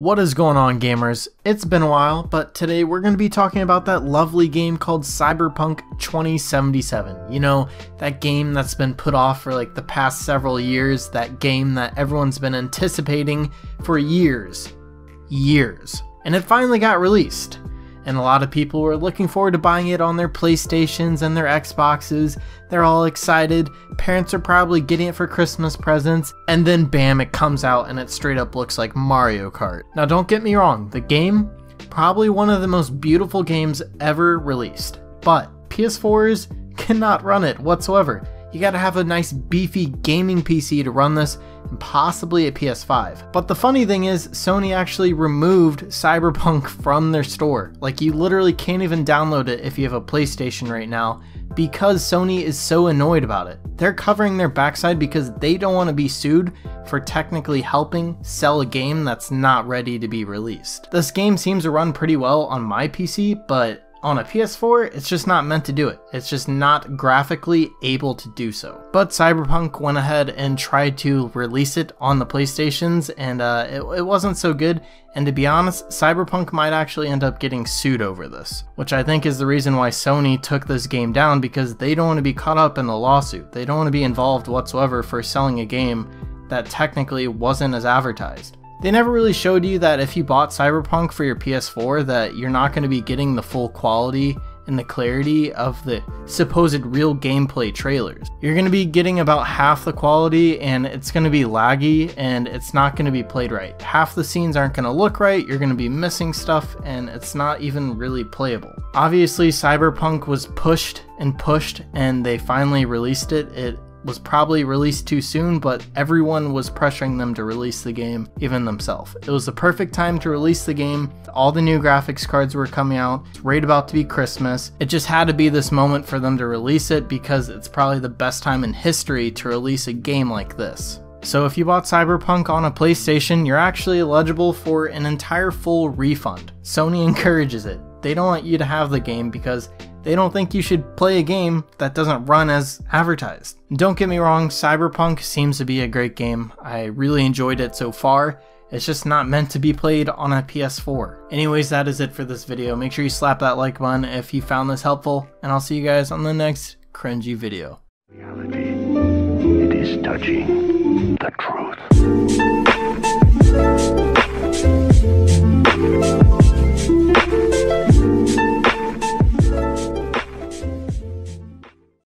What is going on, gamers? It's been a while, but today we're going to be talking about that lovely game called Cyberpunk 2077. You know, that game that's been put off for like the past several years, that game that everyone's been anticipating for years. And it finally got released. And a lot of people were looking forward to buying it on their PlayStations and their Xboxes. They're all excited. Parents are probably getting it for Christmas presents. And then bam, it comes out and it straight up looks like Mario Kart. Now don't get me wrong, the game, probably one of the most beautiful games ever released. But PS4s cannot run it whatsoever. You gotta have a nice beefy gaming PC to run this, and possibly a PS5. But the funny thing is, Sony actually removed Cyberpunk from their store. Like, you literally can't even download it if you have a PlayStation right now, because Sony is so annoyed about it. They're covering their backside because they don't want to be sued for technically helping sell a game that's not ready to be released. This game seems to run pretty well on my PC, but on a PS4, it's just not meant to do it. It's just not graphically able to do so. But Cyberpunk went ahead and tried to release it on the PlayStations, and it wasn't so good. And to be honest, Cyberpunk might actually end up getting sued over this, which I think is the reason why Sony took this game down, because they don't want to be caught up in a lawsuit. They don't want to be involved whatsoever for selling a game that technically wasn't as advertised. They never really showed you that if you bought Cyberpunk for your PS4 that you're not going to be getting the full quality and the clarity of the supposed real gameplay trailers. You're going to be getting about half the quality, and it's going to be laggy, and it's not going to be played right. Half the scenes aren't going to look right, you're going to be missing stuff, and it's not even really playable. Obviously, Cyberpunk was pushed, and they finally released it. It was probably released too soon, but everyone was pressuring them to release the game, even themselves. It was the perfect time to release the game. All the new graphics cards were coming out. It's right about to be Christmas. It just had to be this moment for them to release it, because it's probably the best time in history to release a game like this. So if you bought Cyberpunk on a PlayStation, you're actually eligible for an entire full refund. Sony encourages it. They don't want you to have the game because they don't think you should play a game that doesn't run as advertised. Don't get me wrong, Cyberpunk seems to be a great game. I really enjoyed it so far. It's just not meant to be played on a PS4. Anyways, that is it for this video. Make sure you slap that like button if you found this helpful, and I'll see you guys on the next cringy video. Reality, it is touching the truth.